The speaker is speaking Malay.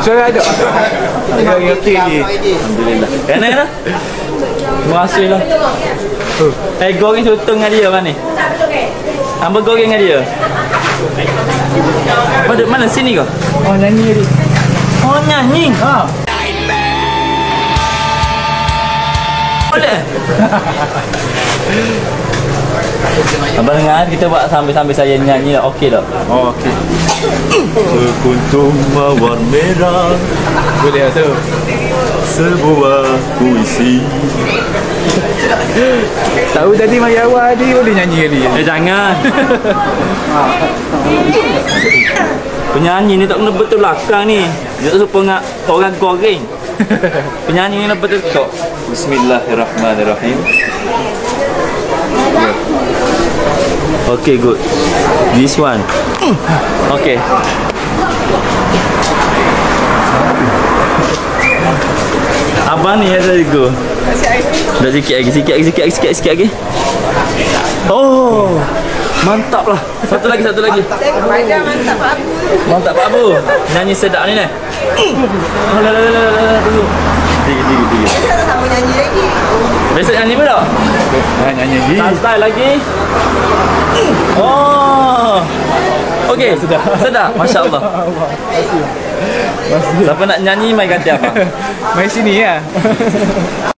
Saya ada. Saya ngerti ni. Alhamdulillah. Enak lah. Terima kasih lah. Eh, goreng sotong dengan dia mana ni? Ambil goreng dengan dia. Pada mana sini kau? Oh, nyanyi tadi. Oh, nyanyi? Ha. Boleh? Abang dengar kita buat sambil-sambil saya nyanyi lah, okey tak? Oh, okey. Sekuntum mawar merah. Boleh tak tu? Sebuah puisi. Tahu tadi Mayawa ni boleh nyanyi ni. Eh, jangan. Penyanyi ni tak kena betul belakang ni. Dia tak suka nak orang goreng. Penyanyi ni nak betul tak? Bismillahirrahmanirrahim. Okay, good. This one. Okay. Abang ni ada go. Dah sikit lagi. Oh, mantap lah. Satu lagi. Mantap Pak Abu. Nyanyi sedap ni. Alah. Tiga. Saya tak mau nyanyi lagi. Besok nyanyi pun tak? Nyanyi lagi. Santai lagi. Oh. Okey, sedap. Masya-Allah. Siapa nak nyanyi mai ganti apa? Mai sini ya.